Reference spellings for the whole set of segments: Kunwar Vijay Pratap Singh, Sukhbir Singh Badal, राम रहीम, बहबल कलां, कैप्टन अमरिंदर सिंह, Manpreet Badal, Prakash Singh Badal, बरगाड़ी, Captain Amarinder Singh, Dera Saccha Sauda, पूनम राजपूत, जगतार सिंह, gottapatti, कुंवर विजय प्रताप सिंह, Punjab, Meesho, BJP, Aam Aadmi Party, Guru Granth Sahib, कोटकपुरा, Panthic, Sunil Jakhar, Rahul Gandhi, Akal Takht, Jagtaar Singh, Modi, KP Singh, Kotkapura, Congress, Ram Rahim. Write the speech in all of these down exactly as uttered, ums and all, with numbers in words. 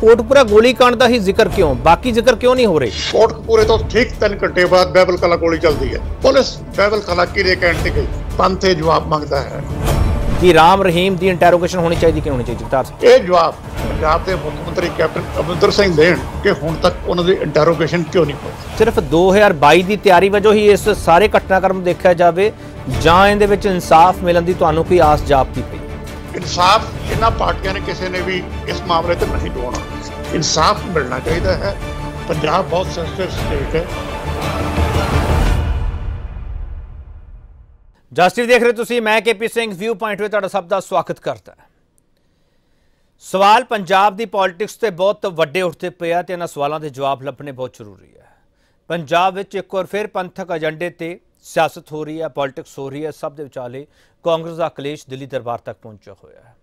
कोटकपुरा गोलीकांड का ही जिक्र क्यों, बाकी जिक्र क्यों नहीं हो रहे? कोटकपुरे तो ठीक तीन घंटे बाद बैबल कला गोली चलती है, पुलिस बैबल कला किले कहने गई, पंथ जवाब मांगता है कि राम रहीम की इंटरोगेशन होनी चाहिए कि होनी चाहिए। जगतार सिंह यह जवाब पंजाब के मुख्य मंत्री कैप्टन अमरिंदर सिंह देन कि हुण तक उन्होंने इंटरोगेशन क्यों नहीं हुई। सिर्फ दो हज़ार बाईस की तैयारी वजों ही इस सारे घटनाक्रम देखा जाए जां इहदे विच इंसाफ मिलण दी तुहानूं कोई आस जापदी पई? इंसाफ इन्हां पार्टियां ने किसी ने भी इस मामले ते नहीं दवाना, इंसाफ मिलना चाहिए है। पंजाब बहुत सेंसिटिव स्टेट है। जस्टिस देख रहे तुसी, मैं के पी सिंह व्यू पॉइंट में तुहाडा सब का स्वागत करता। सवाल पंजाब की पॉलिटिक्स तो बहुत वड्डे उठते पे हैं, तो इन्हां सवालों के जवाब लभने बहुत जरूरी है। पंजाब में एक बार फिर पंथक एजेंडे ते सियासत हो रही है, पॉलिटिक्स हो रही है। सब के विचाले कांग्रेस का कलेश दिल्ली दरबार तक पहुँचा होया है।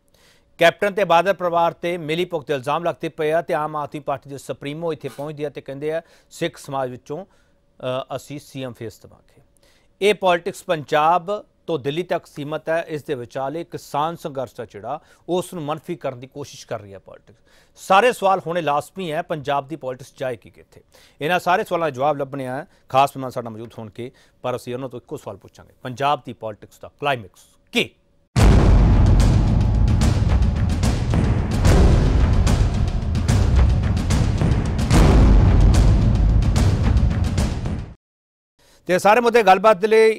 कैप्टन ते बादल परिवार से मिली भुगत इल्जाम लगते पे हैं, तो आम आदमी पार्टी के सुप्रीमो इत्थे पहुँचदी है तो कहिंदे आ सिख समाज विचों असीं सी एम फेस दवांगे। ये पॉलिटिक्स पंजाब तो दिल्ली तक सीमित है। इस दे विचाले किसान संघर्ष है जिहड़ा उस नूं मनफी करने की कोशिश कर रही है पॉलिटिक्स। सारे सवाल होने लाजमी है, पंजाब की पॉलिटिक्स जाएगी कित्थे? इन्हां सारे सवालों के जवाब लभने हैं खास मेहमान साडा मौजूद होण के, पर असीं उन्हां तो इक्को सवाल पूछांगे, पंजाब की पॉलिटिक्स का क्लाइमैक्स की? तो सारे मुद्दे गलबात के लिए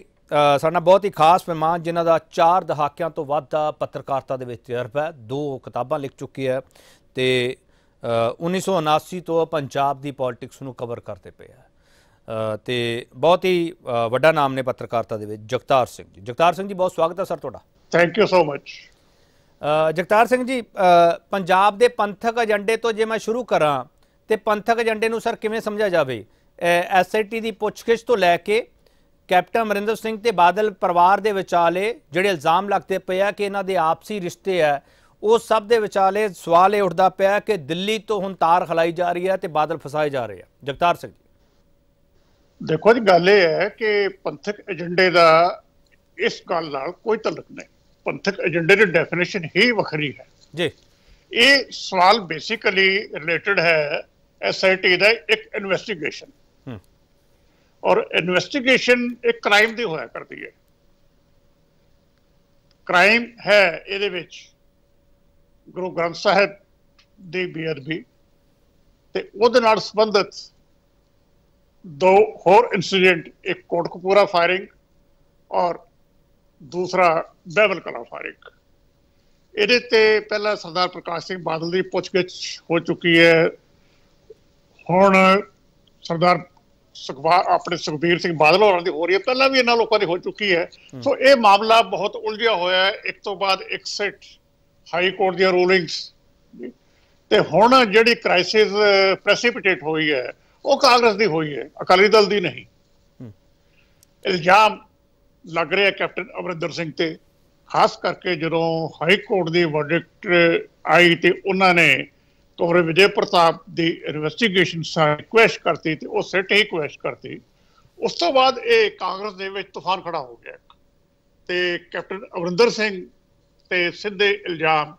साडा बहुत ही खास मेहमान जिन्हां दा चार दहाकियां तो वध दा पत्रकारिता दे विच तजर्बा है, दो किताबां लिख चुकी है तो उन्नीस सौ उनासी तो पंजाब की पॉलिटिक्स नूं कवर करते पे है, तो बहुत ही वड्डा नाम ने पत्रकारिता दे विच जगतार सिंह जी। जगतार सिंह जी बहुत स्वागत है सर तुहाडा। Thank you so much. जगतार सिंह ji, Punjab के पंथक एजेंडे तो जे मैं शुरू करा तो पंथक एजेंडे नूं सर किवें समझा जाए? एस आई टी की पुछगिछ तो लैके कैप्टन अमरिंदर सिंह ते बादल परिवार के विचाले जिहड़े इल्ज़ाम लगते पे है कि इन्हां दे आपसी रिश्ते है, वो सब दे विचाले सवाल ये उठता पाया कि दिल्ली तो हुण तार हिलाई जा रही है तो बादल फसाए जा रहे हैं। जगतार सिंह जी देखो जी, गल यह है कि पंथक एजेंडे का इस गल नाल कोई तलक नहीं। पंथक एजेंडे की डेफिनेशन ही वखरी है जी। ये सवाल बेसिकली रिलेटिड है एस आई टी का एक इन्वेस्टिगेशन, और इन्वेस्टिगेशन एक क्राइम दी होया करती है। क्राइम है इहदे विच गुरु ग्रंथ साहिब दी बेअदबी ते उहदे नाल संबंधित दो होर इंसीडेंट, एक कोटकपूरा फायरिंग और दूसरा बैबल कला फायरिंग। इहदे ते पहला सरदार प्रकाश सिंह बादल दी पुछगिछ हो चुकी है, हुण सरदार सुखबार अपने सुखबीर सिंह बादल होरां दी हो रही है, पहला भी इन्हां लोकां दी हो चुकी है। सो ये मामला बहुत उलझिया होया है, एक तो बाद एक सेट हाई कोर्ट दी रूलिंग्स ते हुण जिहड़ी क्राइसिस प्रेसिपिटेट हुई है वो कांग्रेस दी हुई है, अकाली दल दी नहीं। इल्जाम लग रहे कैप्टन अमरिंदर सिंह ते, खास करके जदों हाई कोर्ट दी वर्डिक्ट आई ते उन्हां ने कुंवर विजय प्रताप की इन्वेस्टिगेशन सारी क्वैश करती, वो सिट ही क्वैश करती। उस तो बाद ये कांग्रेस दे विच तूफान खड़ा हो गया तो कैप्टन अमरिंदर सिंह ते सीधे इल्जाम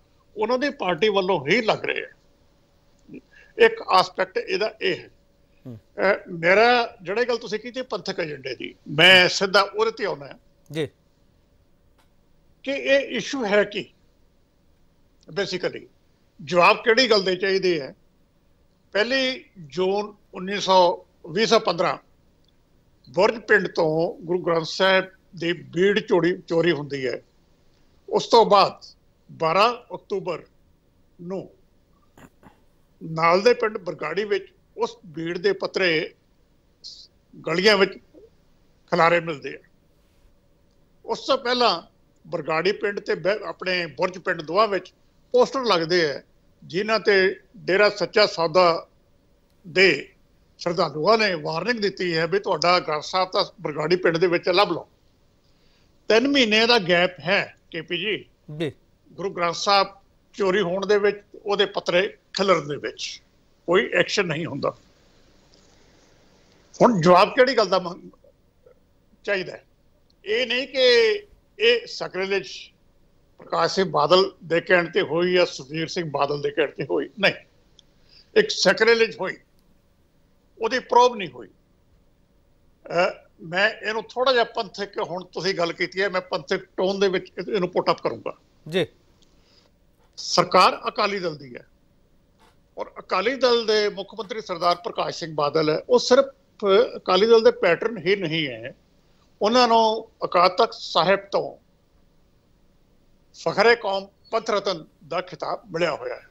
उन्हां दी पार्टी वालों ही लग रहे हैं। एक आस्पैक्ट इहदा यह है। मेरा जिहड़ी गल तुसीं कीती पंथक एजेंडे की, मैं सीधा उहदे ते आउणा जी कि यह इशू है कि बेसिकली जवाब किहड़ी गल दे चाहीदी है। पहली जून उन्नीस सौ भी सौ पंद्रह बुरज पिंड तो गुरु ग्रंथ साहब की बीड़ चोरी चोरी होंदी है। उस तो बाद बारह अक्तूबर नूं नाल दे पिंड बरगाड़ी विच उस भीड़ के पत्तरे गलियां विच खलारे मिलते हैं। उस तो पहला बरगाड़ी पिंड ते अपने बुरज पिंड दोहां विच पोस्टर लगते हैं जिन्हां ते डेरा सच्चा सौदा दे श्रद्धालुओं ने वार्निंग दी है भी तुहाडा ग्रंथ साहब दा बरगाड़ी पिंड दे विच लभ लो। तीन महीने का गैप है के पी जी, गुरु ग्रंथ साहब चोरी होने दे विच उहदे पत्तरे खिलरन दे विच कोई एक्शन नहीं हुंदा। हुण जवाब किहड़ी गल दा चाहीदा? ये नहीं कि यह सक्रिलेज प्रकाश सिंह बादल दे कहण ते हुई या सुखबीर सिंह बादल दे कहण ते हुई, नहीं। एक सैक्रिलेज हुई, वो प्रोब नहीं हुई। आ, मैं इन्हों थोड़ा जहा पंथक हुण तुसीं गल कीती है, मैं पंथक टोन दे विच इन्हों पुट अप करूंगा जी। सरकार अकाली दल दी है और अकाली दल दे मुख्यमंत्री सरदार प्रकाश सिंह बादल है, वो सिर्फ अकाली दल दे पैटर्न ही नहीं है, उन्होंने अकाल तख्त साहिब तो फखरे कौम पंथ रतन का खिताब मिलिया होया है।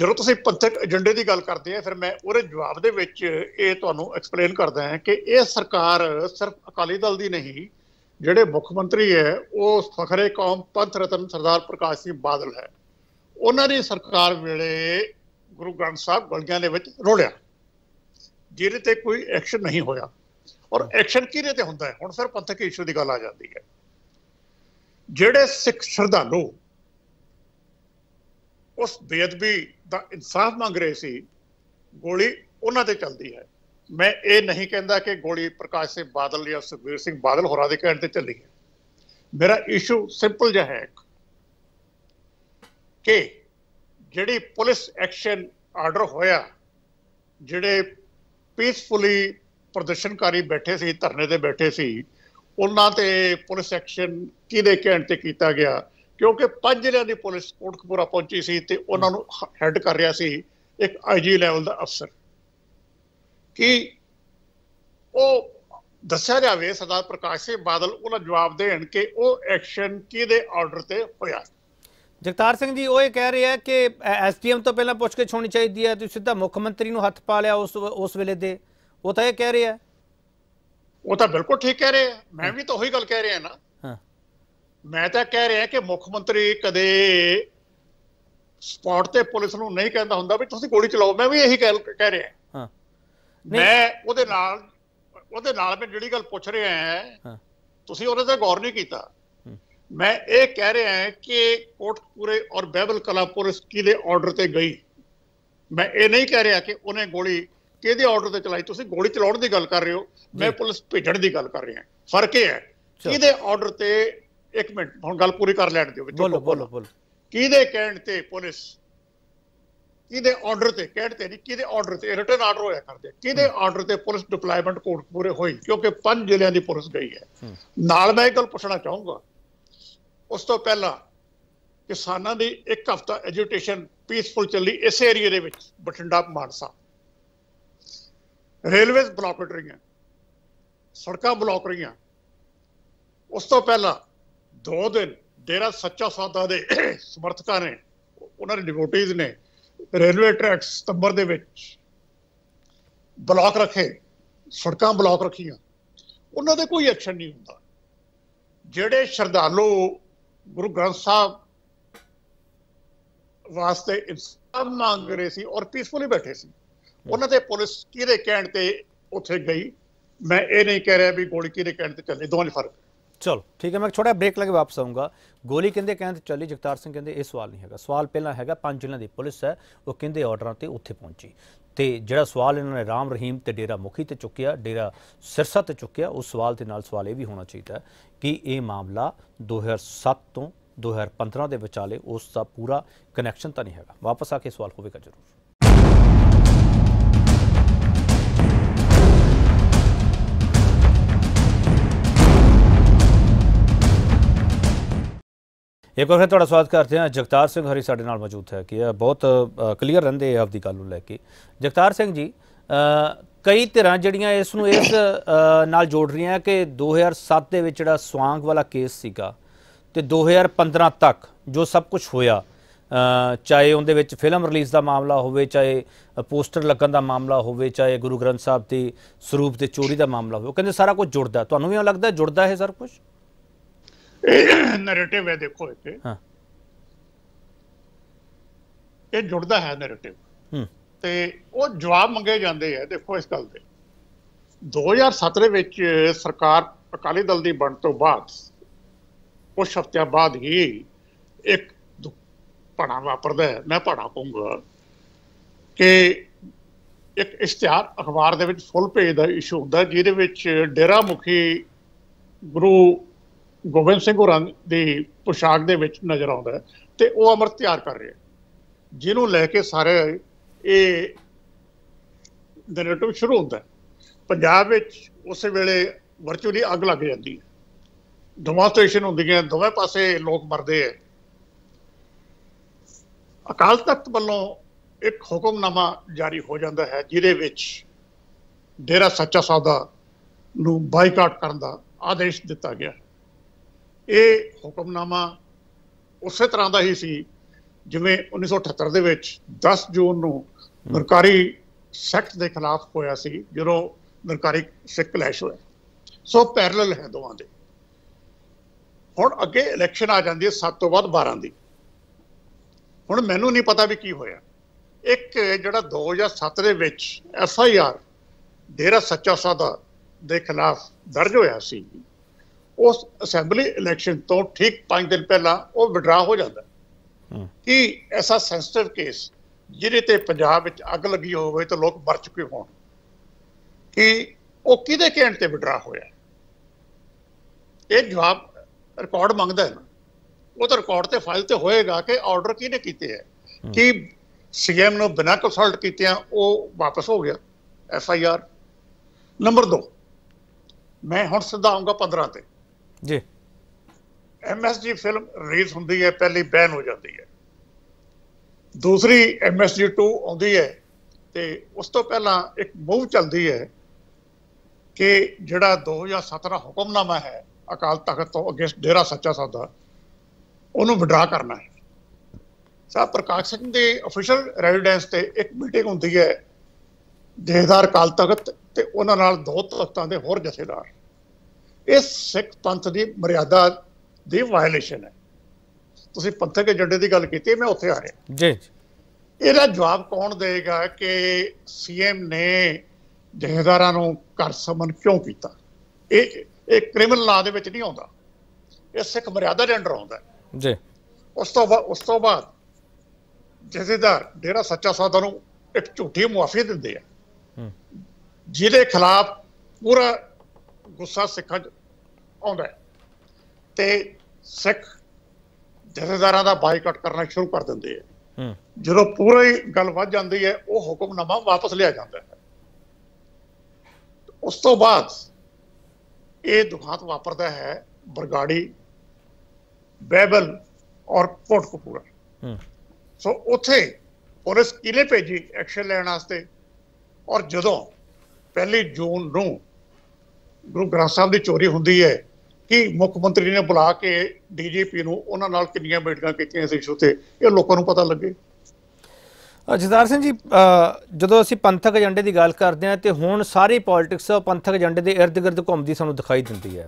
जो तुम पंथक एजेंडे की गल करते हैं, फिर मैं वो जवाब के एक्सप्लेन करता है कि यह सरकार सिर्फ अकाली दल की नहीं, जोड़े मुख्यमंत्री है वो फखरे कौम पंथ रतन सरदार प्रकाश सिंह बादल है। उन्होंने सरकार वेले गुरु ग्रंथ साहब गलियां दे विच रोड़िया, जिहदे ते कोई एक्शन नहीं होया। और एक्शन किहदे ते हुंदा है, हुण फिर पंथक इशू की गल आ जाती है। जिहड़े सिख श्रद्धालु उस बेअदबी का इंसाफ मांग रहे सी, गोली उन्हां ते चलती है। मैं ये नहीं कहता कि गोली प्रकाश सिंह बादल या सुखबीर सिंह बादल होरां दे कहण ते चली है। मेरा इशू सिंपल जिहा है कि जिहड़ी पुलिस एक्शन आर्डर होया, जिहड़े पीसफुली प्रदर्शनकारी बैठे सी, धरने ते बैठे सी, उन्हां ते पुलिस एक्शन किहदे कहण ते कीता गया? क्योंकि पांच जिले की पुलिस कोटकपुरा पहुंची सी ते उन्होंने हैड कर रहा सी एक आई जी लैवल का अफसर। कि वो दस्या जाए सरदार प्रकाश सिंह बादल उन्हें जवाब देन कि वो एक्शन किहदे आर्डर ते होया। जगतार सिंह जी वो कह रहे हैं कि एस डी एम तो पहला पुछगिछ होनी चाहिए है, तो सीधा मुख्यमंत्री को हथ पा लिया उस उस वेले दे, वो तो ये कह रहे हैं। वो तो बिल्कुल ठीक कह रहे हैं, मैं भी तो वही गल कह रहा ना। मैं तो कह रहा कि मुख्यमंत्री कदे स्पॉट ते पुलिस नूं नहीं कहता हुंदा भी तुसीं गोली चलाओ, मैं भी यही कह कह रहा। हाँ। मैं उहदे नाल उहदे नाल मैं जिहड़ी गल पुछ रहा है, हाँ। तुसीं उहदे ते गौर नहीं कीता। मैं ये कह रहा है कि कोटकपुरे और बहबल कलां पुलिस किहदे ऑर्डर ते गई, मैं ये नहीं कह रहा कि उन्हें गोली किहदे ऑर्डर ते चलाई। तुसीं गोली चलाउण दी गल कर रहे हो, मैं पुलिस भेजण दी गल कर रहा। फर्क यह है किहदे ऑर्डर ते, एक मिनट हम गल पूरी कर लैण दिओ। बोलो बोलो बोलो। किहदे कहण ते पुलिस, किहदे ऑर्डर ते, कहण ते नहीं, किहदे ऑर्डर ते, रिटर्न ऑर्डर होया करदे, किहदे ऑर्डर ते पुलिस डिप्लॉयमेंट कोटकपुरे होई क्योंकि पांच जिलियां दी पुलिस गई है। नाल मैं एक गल पुछना चाहूंगा, उस तो पहला किसानां दी एक हफ्ता एजुटेशन पीसफुल चली इस एरिया दे विच, बठिंडा मानसा, रेलवेज ब्लॉक हो रही, सड़कां ब्लॉक रही। उस तो पहला दो दिन डेरा सच्चा सौदा दे समर्थकों ने, उन्होंने डिवोटीज ने रेलवे ट्रैक सितंबर दे विच ब्लॉक रखे, सड़कां ब्लॉक रखिया, उन्होंने कोई एक्शन नहीं होता। जेडे श्रद्धालु गुरु ग्रंथ साहब वास्ते इंसाफ मांग रहे सी और पीसफुली बैठे सी, उन्होंने पुलिस किहदे कहण ते उत्थे गई। मैं ये नहीं कह रहा भी गोली किहदे कहण ते चली, दोवां 'च फर्क। चलो ठीक है, मैं छोटा ब्रेक लगे वापस आऊँगा। गोली कहते कहते चली, जगतार सिंह कहते ये सवाल नहीं है, सवाल पहला है पांच जिलों की पुलिस है वो कहते ऑर्डर से उत्थे पहुंची, तो जोड़ा सवाल इन्होंने राम रहीम तो डेरा मुखी तो चुकया, डेरा सिरसा तो चुकया। उस सवाल के नाल सवाल ये भी होना चाहिए कि ये मामला दो हज़ार सत्त तो दो हज़ार पंद्रह के विचाले उसका पूरा कनैक्शन तो नहीं है। वापस आके सवाल होगा जरूर। एक बार फिर स्वागत करते हैं। जगतार सिंह हरी साढ़े नाल मौजूद है कि बहुत क्लीयर रहंदे आपकी गल नूं लैके। जगतार सिंह जी कई धिरां जिहड़ियां इस नूं इस नाल जोड़ रही हैं कि दो हज़ार सत्त दे विच जिहड़ा स्वांग वाला केस सीगा ते दो हज़ार पंद्रह तक जो सब कुछ होया, चाहे उहदे विच फिल्म रिलीज़ का मामला होवे, चाहे पोस्टर लगन का मामला होवे, चाहे गुरु ग्रंथ साहब के सरूप ते चोरी का मामला होवे, कहंदे सारा कुछ जुड़दा। तुहानूं भी लगदा जुड़दा है सारा कुछ? नैरेटिव है देखो, हाँ। ये जुड़ता है नैरेटिव ते वो जवाब मंगे जाते हैं। देखो इस गल के दो हज़ार सत्त सरकार अकाली दल की बन तो बाद कुछ हफ्तिया बाद ही एक भाड़ा वापरदा है, मैं भाड़ा कहूँगा कि एक इश्तिहार अखबार के फुल पेज का इशू होंगे जिहदे डेरा मुखी गुरु गोबिंद सिंह होरां दी पोशाक दे विच नज़र आउंदा है ते वो अमृत तैयार कर रहे हैं। जिन्हों लैके सारे ये नरेटिव शुरू होता है। पंजाब उस वेले वर्चुअली अग लग जाती है, डेमोनस्ट्रेशन होती है, दोवें पासे लोग मरते हैं। अकाल तख्त वालों एक हुक्मनामा जारी हो जाता है जिहदे विच डेरा सच्चा सौदा नूं बाईकाट करन दा आदेश दिता गया। ये हुक्मनामा उस तरह का ही सी जिमें उन्नीस सौ अठहत्तर दे विच दस जून नूं नरकारी सैक्ट के खिलाफ होया सी, जो नरकारी सिख कलैश होया। सो पैरल है दोवां दे। हुण अगे इलैक्शन आ जाती है सात तो बाद बारह की। हुण मैनू नहीं पता भी की होया। एक जिहड़ा दो हज़ार सत्त दे विच एफ आई आर डेरा सच्चा सौदा के खिलाफ दर्ज होया सी, उस असैम्बली इलैक्शन तो ठीक पाँच दिन पहला वो विड्रा हो जाता है कि ऐसा सेंसिटिव केस जिहदे ते पंजाब विच अग लगी होवे तो लोग मर चुके होण कि वो किहदे कहण ते विड्रा होया। ये जवाब रिकॉर्ड मंगदा है ना, वो तो रिकॉर्ड ते फाइल ते होएगा कि ऑर्डर किहने कीते है कि सीएम नूं बिना कंसल्ट कीतियां वो वापस हो गया एफ आई आर। नंबर दो, मैं हुण सीधा आऊँगा पंद्रह ते जी। M S G film release होती है, पहली बैन हो जाती है, दूसरी एम एस जी टू आती है, तो उस तो पहला एक मूव चलती है कि जोड़ा दो हज़ार सत्रह हुक्मनामा है अकाल तख्त तो अगेंस्ट डेरा सच्चा सौदा, उन्होंने विड्रा करना है। साहब प्रकाश सिंह की ऑफिशियल रेजिडेंस से एक मीटिंग होती है जथेदार अकाल तख्त तो उन्होंने दो तख्तों के होर जथेदार। इस सिख पंथ की मर्यादा की वायलेशन है। तुसीं पंथक एजेंडे की गल की, मैं उत्थे आ रहा जी। इसका जवाब कौन देगा कि सीएम ने जथेदारां नूं कर समन क्यों किया? ये क्रिमिनल लॉ दे विच नहीं आउंदा, ये सिख मर्यादा दे अंडर आउंदा जी। उस तो बाद उस तो बाद जथेदार डेरा सच्चा सौदा नूं एक झूठी मुआफी दिंदे आ, जिहदे खिलाफ पूरा गुस्सा सिखां आउंदा है ते सिख जथेदारां दा बाईकाट करना शुरू कर दिंदे है। जो पूरी गल वध जाती है वो हुक्मनामा वापस लिया जाता है। उस तो बाद ये दुखांत वापरता है बरगाड़ी, बैबल और कोटकपूरा। सो उत्थे पुलिस किले भेजी एक्शन लैण वास्ते, और जदों पहली जून नूं गुरु ग्रंथ साहब की चोरी होंदी है कि मुख्यमंत्री ने बुला के डी जी पी उन्होंने किनिया मीटिंग की इस इशू से, ये लोगों को पता लगे। जगतार सिंह जी, जो असी पंथक एजेंडे की गल करते हैं तो हुण सारी पॉलिटिक्स पंथक एजेंडे के इर्द गिर्द घूमती सूँ दिखाई दी है,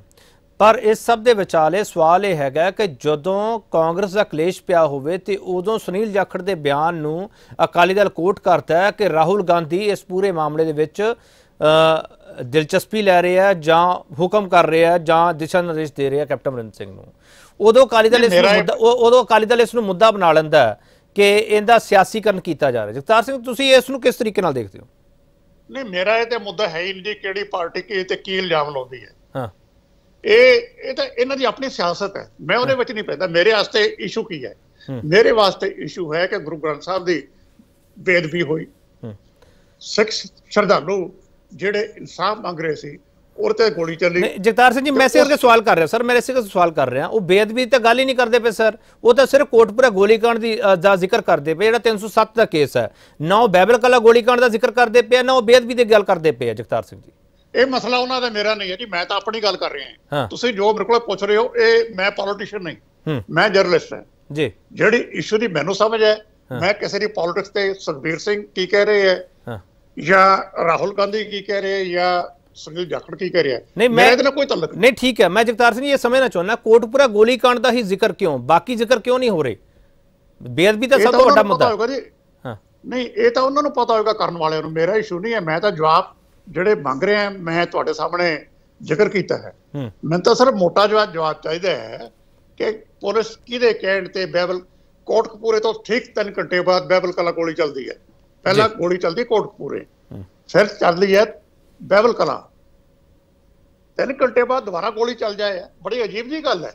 पर इस सब के विचाले सवाल यह है कि जदों कांग्रेस का कलेश पिया होवे ते उदों सुनील जाखड़ के बयान नूं अकाली दल कोट करता है कि राहुल गांधी इस पूरे मामले के विच दिलचस्पी लै रहे हैं जां हुक्म कर रहे हैं जां दिशा निर्देश दे रहे हैं कैप्टन अमरिंदर सिंह नूं। उदों अकाली दल इस मुद्दा उदों अकाली दल इस नूं मुद्दा बना लैंदा कि इहदा सियासीकरण किया जा रहा है। जगतार सिंह, तुसीं इस नूं किस तरीके नाल देखदे हो? नहीं, मेरा इह ते मुद्दा है ही नहीं जी किहड़ी पार्टी की ते की इल्जाम लाउंदी है। हां, इह इह तां इन्हां दी अपनी सियासत है, मैं उहदे विच नहीं पैंदा। मेरे वास्ते इशू की है? मेरे वास्ते इशू है कि गुरु ग्रंथ साहब दी बेदबी होई, सिख श्रद्धालु ਜਿਹੜੇ ਇਨਸਾਫ ਮੰਗ ਰਹੇ ਸੀ ਉਹ ਤੇ ਗੋਲੀ ਚੱਲੀ। ਜਗਤਾਰ ਸਿੰਘ ਜੀ, ਮੈਂ ਸਿਰ ਤੇ ਸਵਾਲ ਕਰ ਰਿਹਾ ਸਰ, ਮੇਰੇ ਸਿਰ ਤੇ ਸਵਾਲ ਕਰ ਰਿਹਾ। ਉਹ ਬੇਅਦਬੀ ਤਾਂ ਗੱਲ ਹੀ ਨਹੀਂ ਕਰਦੇ ਪਏ ਸਰ, ਉਹ ਤਾਂ ਸਿਰਫ ਕੋਟਪੁਰਾ ਗੋਲੀकांड ਦੀ ਦਾ ਜ਼ਿਕਰ ਕਰਦੇ ਪਏ, ਜਿਹੜਾ ਤਿੰਨ ਸੌ ਸੱਤ ਦਾ ਕੇਸ ਹੈ, ਨਾ ਉਹ ਬਹਿਬਲ ਕਲਾਂ ਗੋਲੀकांड ਦਾ ਜ਼ਿਕਰ ਕਰਦੇ ਪਏ, ਨਾ ਉਹ ਬੇਅਦਬੀ ਦੀ ਗੱਲ ਕਰਦੇ ਪਏ। ਜਗਤਾਰ ਸਿੰਘ ਜੀ, ਇਹ ਮਸਲਾ ਉਹਨਾਂ ਦਾ ਮੇਰਾ ਨਹੀਂ ਹੈ ਜੀ, ਮੈਂ ਤਾਂ ਆਪਣੀ ਗੱਲ ਕਰ ਰਿਹਾ ਹਾਂ। ਤੁਸੀਂ ਜੋ ਮੇਰੇ ਕੋਲ ਪੁੱਛ ਰਹੇ ਹੋ, ਇਹ ਮੈਂ ਪੋਲੀਟੀਸ਼ੀਅਨ ਨਹੀਂ, ਮੈਂ ਜਰਨਲਿਸਟ ਹਾਂ ਜੀ। ਜਿਹੜੀ ਇਸ਼ੂ ਦੀ ਮੈਨੂੰ ਸਮਝ ਹੈ, ਮੈਂ ਕਿਸੇ ਦੀ ਪੋਲਿਟਿਕਸ ਤੇ ਸੁਖਬੀਰ ਸਿੰਘ ਕੀ ਕਹਿ ਰਹੇ ਹੈ या राहुल गांधी की कह रहे हैं या सुनील जाखड़ की कह रहे हैं, नहीं मैं इतना कोई तल्लुक नहीं। ठीक है, मैं जगतार सिंह ये समझना चाहना कोटपुरा गोलीकांड का ही जिक्र क्यों, बाकी जिक्र क्यों नहीं हो रहे? बेअदबी तो सब तो बड़ा मुद्दा होगा जी। हां, नहीं ये तो उन्होंने पता होगा करने वाले को, मेरा इशू नहीं है। मैं तो जवाब जिहड़े मंग रहे हैं मैं तुहाडे सामने जिक्र किया है। मैं तो सिर्फ मोटा जवाब जवाब चाहिए है कि पुलिस किहदे कहण ते बैबल कोटकपूरे तो ठीक तीन घंटे बाद बैबल कला गोली चलती है। पहला गोली चलती कोटकपूरे, फिर चल रही है बैबल कला, तीन घंटे बाद दोबारा गोली चल जाए। बड़ी अजीब जी गल है,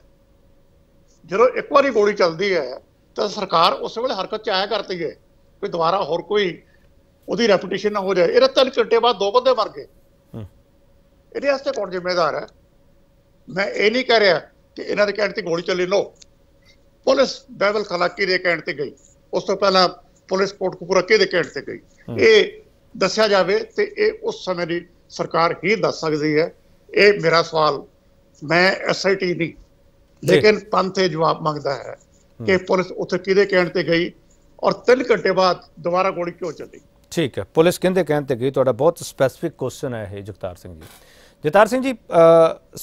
जो एक बार गोली चलती है तो सरकार उस वे हरकत च आया करती है भी दोबारा होर कोई उसकी रैपूटेशन ना हो जाए। ये तीन घंटे बाद दो बंदे मर गए, ये कौन जिम्मेदार है? मैं ये नहीं कह रहा कि इन्हों के कहने गोली चली, नो, पुलिस बैबल खलाकी के कहने पर गई, उस तो पहला पुलिस कोटकपुरा के कहने पर गई। ये दस्या जाए तो ये उस समय की सरकार ही दस सकती है। ये मेरा सवाल, मैं एस आई टी नहीं लेकिन पंथ जवाब मांगता है कि पुलिस उत्थे किहदे कहने पर गई और तीन घंटे बाद दोबारा गोली क्यों चली? ठीक है, पुलिस कहते कहते गई। तो बहुत स्पैसिफिक क्वेश्चन है ये जगतार सिंह जी। जगतार सिंह जी आ,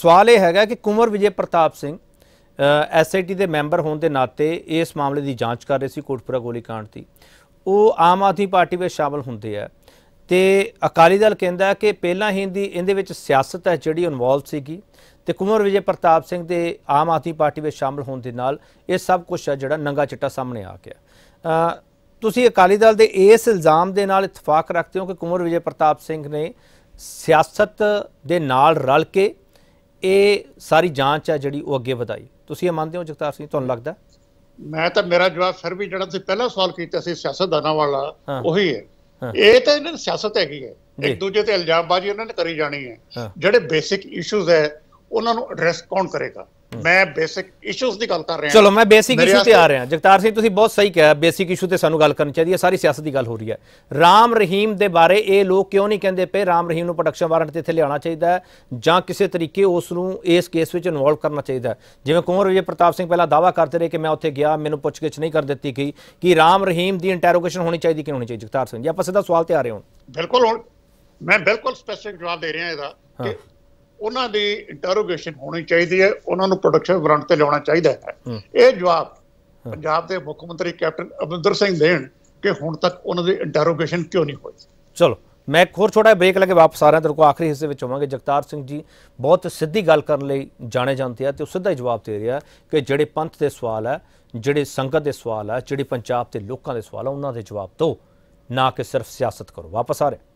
सवाल यह है कि कुंवर विजय प्रताप सिंह S I T के मैंबर होने के नाते इस मामले की जाँच कर रहे थे, कोटपुरा गोलीकांड की। वो आम आदमी पार्टी में शामिल होंदे है तो अकाली दल कहता है कि पहला ही इन्हें सियासत है जी इनवॉल्व सीगी, तो कुंवर विजय प्रताप सिंह के आम आदमी पार्टी में शामिल होने के नाल ये सब कुछ है जोड़ा नंगा चिट्टा सामने आ गया। तुसी अकाली दल के इस इल्ज़ाम के नाल इतफाक रखते हो कि कुंवर विजय प्रताप सिंह ने सियासत दे नाल रल के ये सारी जांच है जी वो अगे वधाई, तुसी ये मानते हो जगतार सिंह? तुहानूं लगदा? मैं तो मेरा जवाब फिर भी जो पहला सवाल किया सियासतदाना वाला उही है। ਇਹ ਤਾਂ ਇਹਨਾਂ ਦੀ ਸਿਆਸਤ ਹੈਗੀ ਹੈ, ਇੱਕ ਦੂਜੇ ਤੇ ਇਲਜ਼ਾਮਬਾਜ਼ੀ ਉਹਨਾਂ ਨੇ ਕਰੀ ਜਾਣੀ ਹੈ। ਜਿਹੜੇ ਬੇਸਿਕ ਇਸ਼ੂਜ਼ ਹੈ ਉਹਨਾਂ ਨੂੰ ਐਡਰੈਸ ਕੌਣ ਕਰੇਗਾ? ਮੈਂ ਬੇਸਿਕ ਇਸ਼ੂਜ਼ ਦੀ ਗੱਲ ਕਰ ਰਿਹਾ। ਚਲੋ ਮੈਂ ਬੇਸਿਕ ਇਸ਼ੂ ਤੇ ਆ ਰਿਹਾ। ਜਗਤਾਰ ਸਿੰਘ ਤੁਸੀਂ ਬਹੁਤ ਸਹੀ ਕਿਹਾ, ਬੇਸਿਕ ਇਸ਼ੂ ਤੇ ਸਾਨੂੰ ਗੱਲ ਕਰਨੀ ਚਾਹੀਦੀ ਹੈ। ਸਾਰੀ ਸਿਆਸਤ ਦੀ ਗੱਲ ਹੋ ਰਹੀ ਹੈ। ਰਾਮ ਰਹੀਮ ਦੇ ਬਾਰੇ ਇਹ ਲੋਕ ਕਿਉਂ ਨਹੀਂ ਕਹਿੰਦੇ ਪਏ? ਰਾਮ ਰਹੀਮ ਨੂੰ ਪ੍ਰੋਡਕਸ਼ਨ ਵਾਰੰਟ ਤੇ ਇੱਥੇ ਲਿਆਉਣਾ ਚਾਹੀਦਾ ਹੈ ਜਾਂ ਕਿਸੇ ਤਰੀਕੇ ਉਸ ਨੂੰ ਇਸ ਕੇਸ ਵਿੱਚ ਇਨਵੋਲਵ ਕਰਨਾ ਚਾਹੀਦਾ। ਜਿਵੇਂ ਕੁੰਵਰ ਵਿਜੇ ਪ੍ਰਤਾਪ ਸਿੰਘ ਪਹਿਲਾਂ ਦਾਅਵਾ ਕਰਦੇ ਰਹੇ ਕਿ ਮੈਂ ਉੱਥੇ ਗਿਆ, ਮੈਨੂੰ ਪੁੱਛਗਿੱਛ ਨਹੀਂ ਕਰ ਦਿੱਤੀ ਗਈ, ਕਿ ਰਾਮ ਰਹੀਮ ਦੀ ਇੰਟਰੋਗੇਸ਼ਨ ਹੋਣੀ ਚਾਹੀਦੀ ਕਿ ਹੋਣੀ ਚਾਹੀਦੀ? ਜਗਤਾਰ ਸਿੰਘ ਜੀ ਆਪਾਂ ਸਿੱਧਾ ਸਵਾਲ ਤੇ ਆ ਰਹੇ ਹਾਂ। ਬਿਲਕੁਲ, ਹੁਣ ਮੈਂ ਬਿਲਕੁਲ ਸਪੈਸਿਫਿਕ ਜਵਾਬ ਦੇ ਰਿਹਾ ਇਹਦਾ ਕਿ ਉਹਨਾਂ ਦੀ ਇੰਟਰੋਗੇਸ਼ਨ ਹੋਣੀ ਚਾਹੀਦੀ ਹੈ, ਉਹਨਾਂ ਨੂੰ ਪ੍ਰੋਡਕਸ਼ਨ ਵਾਰੰਟ ਤੇ ਲਿਆਉਣਾ ਚਾਹੀਦਾ ਹੈ। ਇਹ ਜਵਾਬ ਪੰਜਾਬ ਦੇ ਮੁੱਖ ਮੰਤਰੀ ਕੈਪਟਨ ਅਮਰਿੰਦਰ ਸਿੰਘ ਦੇਣ ਕਿ ਹੁਣ ਤੱਕ ਉਹਨਾਂ ਦੀ ਇੰਟਰੋਗੇਸ਼ਨ ਕਿਉਂ ਨਹੀਂ ਹੋਈ। ਚਲੋ मैं एक होर छोटा ब्रेक लगे वापस आ रहा तेरे को आखिरी हिस्से में होवेंगे। जगतार सिंह जी बहुत सीधी गल करने जाने जाते हैं तो सीधा ही जवाब दे रहा कि जोड़े पंथ के सवाल है, जोड़े संगत के सवाल है, जोड़े पंजाब के लोगों के सवाल है, उन्होंने जवाब दो, ना कि सिर्फ सियासत करो। वापस आ रहे।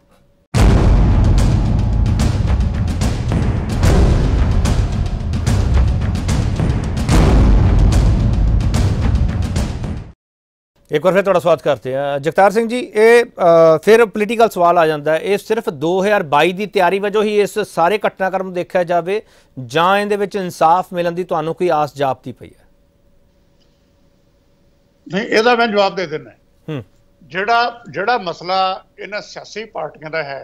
एक बार फिर थोड़ा स्वागत करते हैं जगतार सिंह जी। ये फिर पोलिटिकल सवाल आ जाता है, ये सिर्फ दो हज़ार बई की तैयारी वजों ही इस सारे घटनाक्रम देखा जाए जां इहदे विच इंसाफ मिलने की तुहानूं कोई आस जापती पई है? नहीं, इहदा मैं जवाब दे देना। जिहड़ा जिहड़ा मसला इन्हां सियासी पार्टियां का है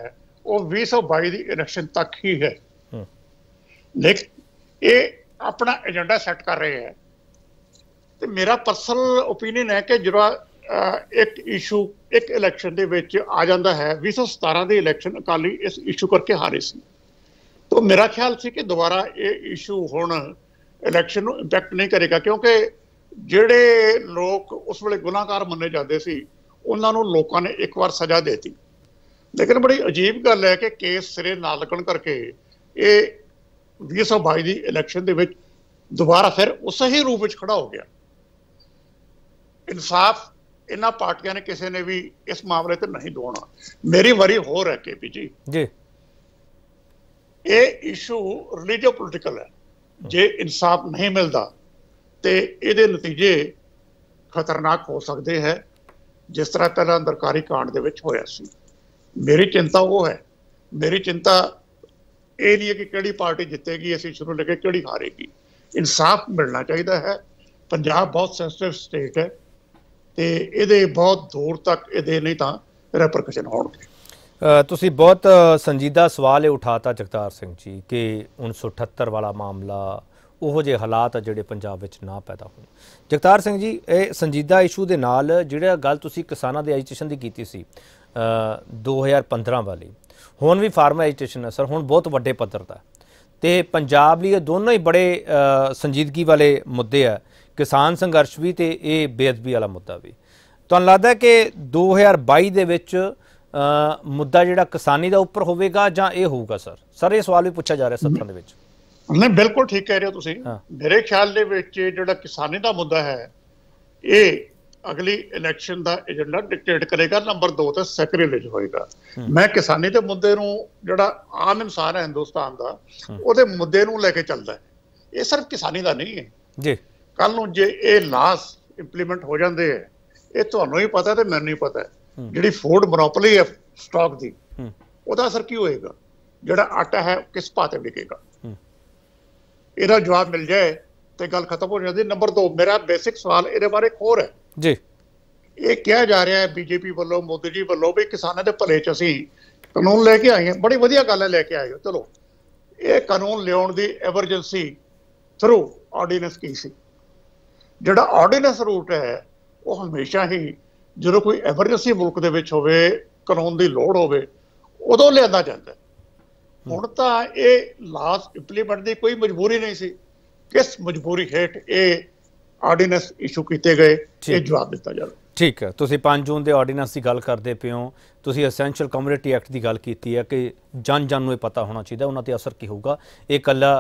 वो भी सौ बई की इलैक्शन तक ही है, लेकिन ये अपना एजेंडा सैट कर रहे हैं। तो मेरा परसनल ओपीनियन है कि जो एक इशू एक इलैक्शन के आ जाता है, बीस सौ सतारा की इलैक्शन अकाली इस इशू करके हारे सी, तो मेरा ख्याल से कि दोबारा ये इशू हुण इलैक्शन इंपैक्ट नहीं करेगा, क्योंकि जोड़े लोग उस वे गुनाहगार मने जाते सी उन्होंने लोगों ने एक बार सज़ा देती। लेकिन बड़ी अजीब गल है कि केस सिरे ना लगन करके ये भी सौ बई की इलैक्शन के दोबारा फिर उस ही रूप में खड़ा हो गया। इंसाफ इन्होंने पार्टियां ने किसी ने भी इस मामले से नहीं दवाना। मेरी वरी होर है के पी जी, ये इशू रिलीजियो पोलिटिकल है। जे इंसाफ नहीं मिलता तो ये नतीजे खतरनाक हो सकते हैं, जिस तरह पहला अंदरकारी कांड दे विच होया सी। मेरी चिंता वो है, मेरी चिंता ये नहीं है कि किहड़ी पार्टी जितेगी, इस इशू को लेके किहड़ी हारेगी। इंसाफ मिलना चाहिए है। पंजाब बहुत सेंसिटिव स्टेट है ते इहदे बहुत दूर तक इहदे नहीं तां रेपरकशन होणगे। तुसी बहुत संजीदा सवाल उठाता जगतार सिंह जी कि उन्नीस सौ अठहत्तर वाला मामला उहो जे हालात जोड़े पंजाब विच ना पैदा होण। जगतार सिंह जी ये संजीदा इशू दे नाल जिहड़ा गल तुसी किसानां दे एजिटेशन दी कीती सी दो हज़ार पंद्रह वाली, हुण भी फार्मर एजिटेशन है सर, हुण बहुत वड्डे पद्धर दा ते पंजाब लिए दोनों ही बड़े संजीदगी वाले मुद्दे है। किसान संघर्ष भी तो ये बेअदबी वाला मुद्दा भी। तो लगता है कि दो हज़ार बई के मुद्दा जोड़ा किसानी का उपर होगा जां ये होगा सर? सर ये सवाल भी पूछा जा रहा सत्ता के। नहीं, बिल्कुल ठीक कह रहे हो तुसीं। हाँ। मेरे ख्याल के जो किसानी का मुद्दा है ये अगली इलैक्शन का एजेंडा डिक्टेट करेगा। नंबर दो तो सैक्रिलेज होएगा। मैं किसानी के मुद्दे नूं जो आम इंसान है हिंदुस्तान का वो मुद्दे नूं लेके चलता है। ये सिर्फ किसानी का नहीं है जी। कल नूं जे ये लाश इंप्लीमेंट हो जाते हैं, ये थानू ही पता तो मैनू ही पता है। जिहड़ी फूड मोनोपोली है स्टॉक की, उसका असर की होएगा? जिहड़ा आटा है किस भाव बिकेगा? इहदा जवाब मिल जाए तो गल खत्म हो जाती। नंबर दो, मेरा बेसिक सवाल इहदे बारे होर है जी। ये कहा जा रहा है बीजेपी वालों, मोदी जी वालों भी किसानों के भले च असीं कानून लेके आए हैं, बड़ी वधिया गल है लेके आए हो, चलो ये कानून लियाउण दी एमरजेंसी थ्रू ऑर्डीनेंस की सी। जिहड़ा ऑर्डीनेंस रूट है वो हमेशा ही जो कोई एमरजेंसी मुल्क दे विच होवे, कानून की लोड़ होवे, उदों लिआंदा जांदा। हुण तां ये लाज इंप्लीमेंट की कोई मजबूरी नहीं सी, किस मजबूरी हेठ ये ऑर्डीनेंस इशू किए गए, ये जवाब दिता जाए। ठीक है, तुसीं पाँच जून के ऑर्डीनेंस की गल करते पे हो, तुसीं एसेंशियल कम्यूनिटी एक्ट की गल की है कि जन जन नूं पता होना चाहिए उन्हां ते असर की होगा। ये कला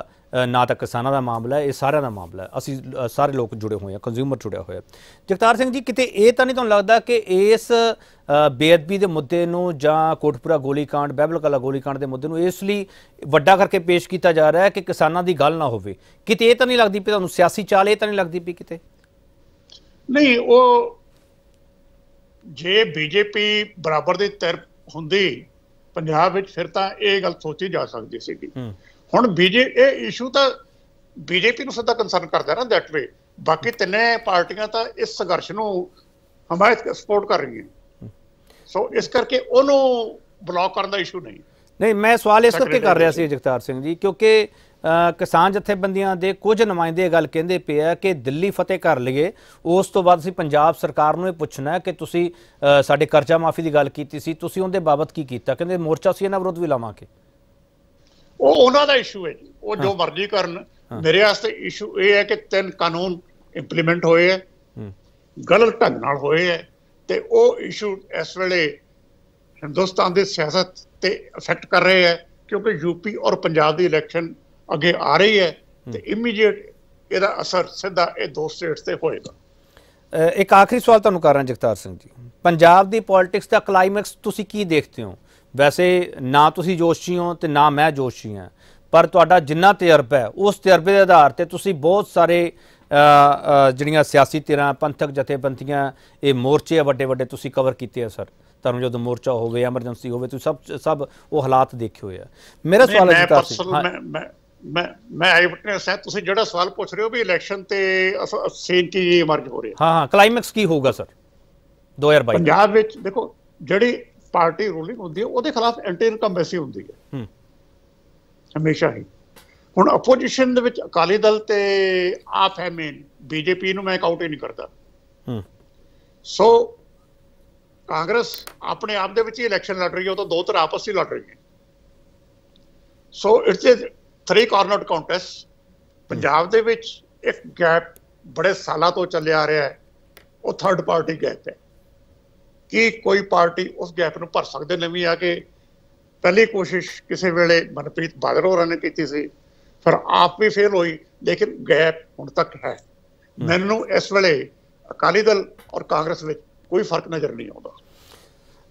ना तो किसानों का मामला है, ये सारे का मामला है, असी सारे लोग जुड़े हुए हैं, कंज्यूमर जुड़े हुए हैं। जगतार सिंह जी, कितने ये तो नहीं तुहानूं लगता कि इस बेअदबी के मुद्दे नूं जां कोटपुरा गोलीकांड, बहबल कलां गोलीकांड के मुद्दे नूं इसलिए वड्डा करके पेश किया जा रहा है कि किसानों की गल ना होवे? किते ये तो नहीं लगती पई तुहानूं सियासी चाल, ये तो नहीं लगती पई किते? नहीं, वो जे बीजेपी बराबर की तैर हुंदी पंजाब विच फिर तां ये गल सोची जा सकदी सीगी। हुण बीजे ये इशू तो बीजेपी को सीधा कंसर्न करता ना, दैट वे बाकी तिने पार्टियां तो इस संघर्ष को हमायत सपोर्ट कर रही हैं, सो इस करके उन्होंने ब्लॉक करने का इशू नहीं। नहीं, मैं सवाल इस करके कर रहा सी जगतार सिंह जी, क्योंकि किसान जथेबंदियां दे कुछ नुमाइंदे गल कहते पे है कि दिल्ली फतेह कर लिए, उस तो बाद पंजाब सरकार नूं पुछना है कि तुसीं साडे करजा माफ़ी की गल की सी, तुसीं उहदे बाबत की कीता? कहते मोर्चा सी इहनां विरुद्ध भी लावांगे। ਉਹ ਉਹਨਾਂ ਦਾ ਇਸ਼ੂ ਹੈ ਜੀ, ਉਹ ਜੋ ਮਰਜ਼ੀ ਕਰਨ। ਮੇਰੇ ਵਾਸਤੇ ਇਸ਼ੂ ਇਹ ਹੈ ਕਿ ਤਿੰਨ ਕਾਨੂੰਨ ਇੰਪਲੀਮੈਂਟ ਹੋਏ ਹੈ, ਗਲਤ ਢੰਗ ਨਾਲ ਹੋਏ ਹੈ, ਤੇ ਉਹ ਇਸ਼ੂ ਇਸ ਵੇਲੇ ਹਿੰਦੁਸਤਾਨ ਦੀ ਸਿਆਸਤ ਤੇ ਇਫੈਕਟ ਕਰ ਰਹੇ ਹੈ, ਕਿਉਂਕਿ ਯੂਪੀ ਔਰ ਪੰਜਾਬ ਦੀ ਇਲੈਕਸ਼ਨ ਅੱਗੇ ਆ ਰਹੀ ਹੈ ਤੇ ਇਮੀਡੀਏਟ ਇਹਦਾ ਅਸਰ ਸਿੱਧਾ ਇਹ ਦੋ ਸਟੇਟਸ ਤੇ ਹੋਏਗਾ। ਇੱਕ ਆਖਰੀ ਸਵਾਲ ਤੁਹਾਨੂੰ ਕਰ ਰਿਹਾ ਜਗਤਾਰ ਸਿੰਘ ਜੀ, ਪੰਜਾਬ ਦੀ ਪੋਲਿਟਿਕਸ ਦਾ ਕਲਾਈਮੈਕਸ ਤੁਸੀਂ ਕੀ ਦੇਖਦੇ ਹੋ? वैसे ना तुसी जोशी हो तो ना मैं जोशी हाँ, पर तुहाडा जिन्ना तजर्बा है उस तजर्बे के आधार पर तुसीं बहुत सारे जिहड़ियां सियासी धिरां, पंथक जथेबंदियां, ये मोर्चे वड्डे वड्डे तुसीं कवर कीते हैं सर, तुहानूं जदों मोर्चा होवे, एमरजेंसी होवे, तुसीं सब सब वो हालात देखे हुए हैं। मेरा सवाल है जगतार, मैं मैं आई विटनेस है, तुसीं जिहड़ा सवाल पूछ रहे हो भी इलैक्शन ते सीन की इमर्ज हो रही है, हाँ हाँ क्लाइमैक्स की होगा सर दो हज़ार बाईस पंजाब विच? देखो, जिहड़ी पार्टी रूलिंग होंदी है उसके खिलाफ एंटी इनकम्बेंसी होंदी है हमेशा ही। हुण अपोजिशन दे विच अकाली दल ते आप है मेन, बीजेपी नूं मैं काउंट ही नहीं करता। सो कांग्रेस अपने आप दे विच ही इलैक्शन लड़ रही है, तो दो तरह आपस ही लड़ रही है। So it's a three corner contest. Punjab दे विच एक गैप बड़े साल तो चलिया आ रहा है, वो थर्ड पार्टी गैप है कि कोई पार्टी उस गैप में भर सकते नवी आके। पहली कोशिश किसी वेले मनप्रीत बादल होरां ने कीती सी, फिर आप भी फेल हुई, लेकिन गैप हुण तक है। मैनूं इस वेले अकाली दल और कांग्रेस में कोई फर्क नज़र नहीं आता।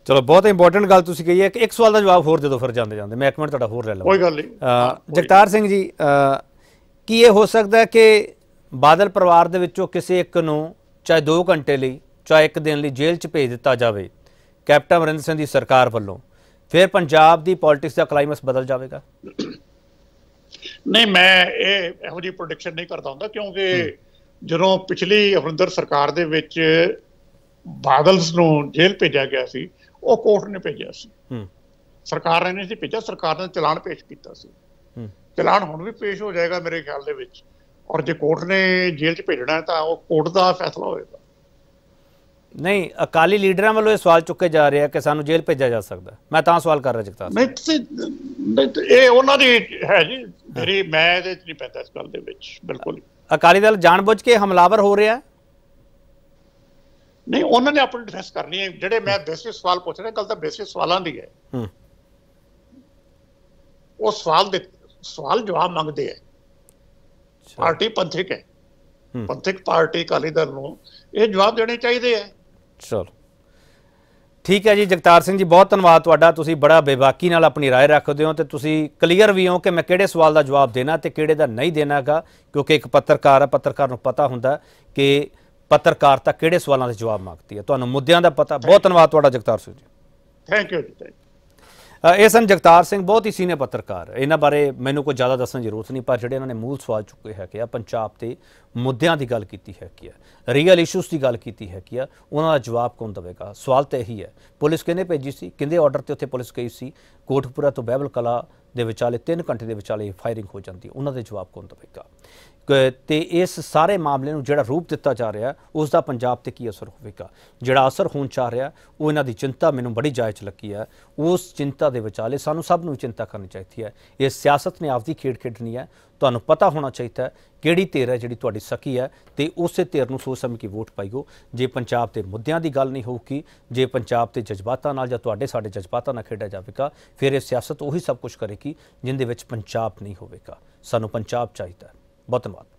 चलो, बहुत इंपोर्टेंट गल तुसीं कही है कि एक सवाल का जवाब होर दे दो, फिर जाते जाते मैं एक मिनट तुहाडा होर लै लवां। कोई गल नहीं। जगतार सिंह जी, की ये हो सकता है कि बादल परिवार दे विचों किसी एक नूं चाहे दो घंटे लई चाहे एक दिन लिए जेल च भेज दिता जाए कैप्टन अमरिंदर सिंह की सरकार वालों, फिर पंजाब की पॉलिटिक्स का क्लाइमैक्स बदल जाएगा? नहीं, मैं इहो जी प्रोडिक्शन नहीं करता हूँ, क्योंकि जो पिछली अमरिंदर सरकार दे विच बादल्स नूं जेल भेजा गया सी, वो कोर्ट ने भेजा सी, सरकार ने नहीं सी भेजा, सरकार ने चलान पेश किया सी। चलान हुण भी पेश हो जाएगा मेरे ख्याल दे विच, और जे कोर्ट ने जेल च भेजना है तो वो कोर्ट का फैसला होएगा। नहीं, अकाली लीडर वालों ये सवाल चुके जा रहे हैं कि सानू जेल भेजा जा सकता, मैं तां सवाल कर रहा जगतार। नहीं, ये उन्हां दी है जी, मेरी मैं इहदे च नहीं पैंदा इस गल दे विच बिल्कुल। अकाली दल जानबुझ के हमलावर हो रहा है? नहीं, उन्होंने अपनी डिफेंस करनी है। जिहड़े मैं बेसिक सवाल पूछ रहा, गल तां बेसिक सवालों दी है, वो सवाल दे सवाल जवाब मंगदे है। पार्टी पंथिक है, पंथिक पार्टी अकाली दल नूं ये जवाब देने चाहिए है। चलो ठीक है जी, जगतार सिंह जी बहुत धन्यवाद तुहाडा, तुसी बड़ा बेबाकी नाल अपनी राय रखते हो, तो तुसी क्लीयर भी हो कि मैं किहड़े सवाल का जवाब देना तो किहड़े का नहीं देना गा, क्योंकि एक पत्रकार है, पत्रकार नूं पता हुंदा कि पत्रकारता किहड़े सवालों के जवाब मांगती है, तुहानूं मुद्दों का पता। बहुत धन्यवाद तुहाडा जगतार सिंह जी, थैंक यू जी। यह सन जगतार सिंह, बहुत ही सीनियर पत्रकार। इन्हों बारे मैनू कोई ज़्यादा दसन की जरूरत नहीं, पर जोड़े इन्होंने मूल सवाल चुके है पंजाब के मुद्दों की गल की है, रियल इशूज़ की गल की है, उन्होंने जवाब कौन देगा? सवाल तो यही है। पुलिस किन्ने भेजी सी, किन्ने ऑर्डर से उत्थे पुलिस गई सी? कोटकपुरा तो बहबल कला के विचाले तीन घंटे के विचाले फायरिंग हो जाती, उन्होंने जवाब कौन देगा? तो इस सारे मामले में जोड़ा रूप दिता जा रहा उसका पंजाब पर की असर होगा? जोड़ा असर होना चाह रहा वो इन्हों की चिंता मैनूं बड़ी जायज़ लगी है। उस चिंता के विचाले सानूं सब नूं चिंता करनी चाहिए है। ये सियासत ने आपकी खेड खेडनी है, तुहानूं पता होना चाहिए किहड़ी धिर है जिहड़ी तुहाडी सकी है, तो उस धिर नूं सोच समझ के वोट पाइओ। जे पंजाब के मुद्दों की गल नहीं होगी, जे पंजाब के जज्बातों नाल जां तुहाडे साडे जज्बातों नाल खेडिया जाएगा, फिर ये सियासत उही सब कुछ करेगी जिहदे विच पंजाब नहीं होवेगा। सानूं पंजाब चाहिए। बहुत धन्यवाद।